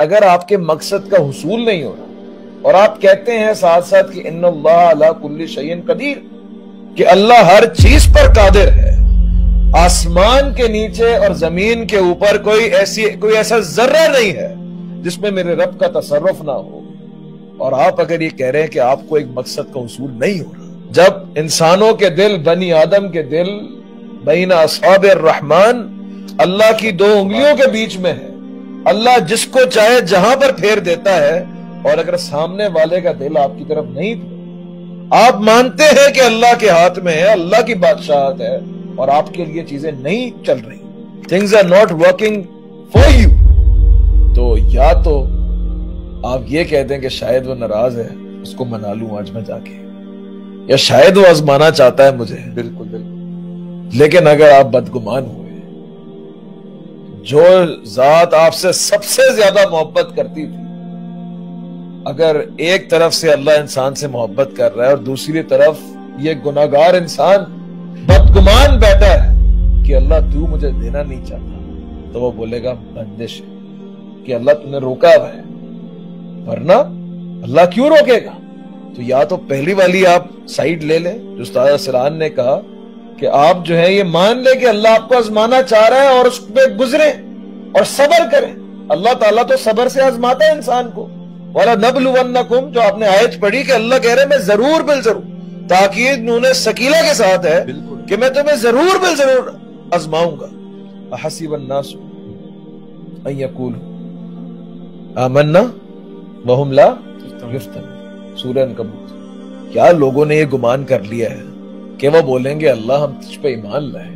अगर आपके मकसद का हुसूल नहीं हो और आप कहते हैं साथ साथ कि इन्नल्लाह अला कुल्ली शयइन कदीर, कि अल्लाह हर चीज पर कादिर है, आसमान के नीचे और जमीन के ऊपर कोई ऐसा जर्रा नहीं है जिसमें मेरे रब का तसर्रुफ ना हो, और आप अगर ये कह रहे हैं कि आपको एक मकसद का हुसूल नहीं हो रहा, जब इंसानों के दिल, बनी आदम के दिल बैना अस्हाब रहमान अल्लाह की दो उंगलियों के बीच में है, अल्लाह जिसको चाहे जहां पर फेर देता है, और अगर सामने वाले का दिल आपकी तरफ नहीं था, आप मानते हैं कि अल्लाह के हाथ में है, अल्लाह की बादशाहत है, और आपके लिए चीजें नहीं चल रही, things are not working for you, तो या तो आप ये कहते हैं कि शायद वो नाराज है, उसको मना लूं आज मैं जाके, या शायद वो आजमाना चाहता है मुझे, बिल्कुल बिल्कुल। लेकिन अगर आप बदगुमान हुए, जो जात आपसे सबसे ज्यादा मोहब्बत करती थी, अगर एक तरफ से अल्लाह इंसान से मोहब्बत कर रहा है और दूसरी तरफ ये गुनाहगार इंसान बदगुमान बैठा है कि अल्लाह तू मुझे देना नहीं चाहता, तो वो बोलेगा बंदिश है कि अल्लाह तूने रोका हुआ है, वरना अल्लाह क्यों रोकेगा। तो या तो पहली वाली आप साइड ले लें, जो उस्ताद सिरान ने कहा कि आप जो है ये मान ले कि अल्लाह आपको आजमाना चाह रहा है और उस पर गुजरे और सबर करें, अल्लाह ताला तो सबर से आजमाता है इंसान को, वाला नबलुवन्नकुम, जो आपने आयत पढ़ी कि अल्लाह कह रहे मैं जरूर बिल जरूर, ताकीद नूने सकीला के साथ है कि मैं तुम्हें जरूर बिल जरूर आजमाऊंगा। अहसिबन्नासु अय्यकूलू आमन्ना वहुम ला युफ्तनून, सूरह अनकबूत। क्या लोगों ने ये गुमान कर लिया है कि वो बोलेंगे अल्लाह हम तुझ पे ईमान लाए,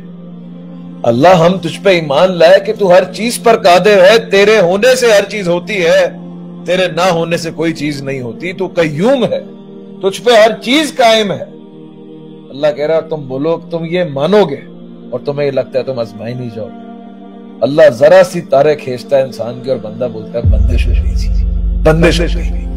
अल्लाह हम तुझ पे ईमान लाए कि तू हर चीज पर कादिर है, तेरे होने से हर चीज होती है, तेरे ना होने से कोई चीज नहीं होती, तू कय्यूम है, तुझ पे हर चीज कायम है। अल्लाह कह रहा है तुम बोलो, तुम ये मानोगे और तुम्हें ये लगता है तुम आजमाई नहीं जाओगे। अल्लाह जरा सी तारे खींचता है इंसान की और बंदा बोलता है बंदिश है, बंदिश है।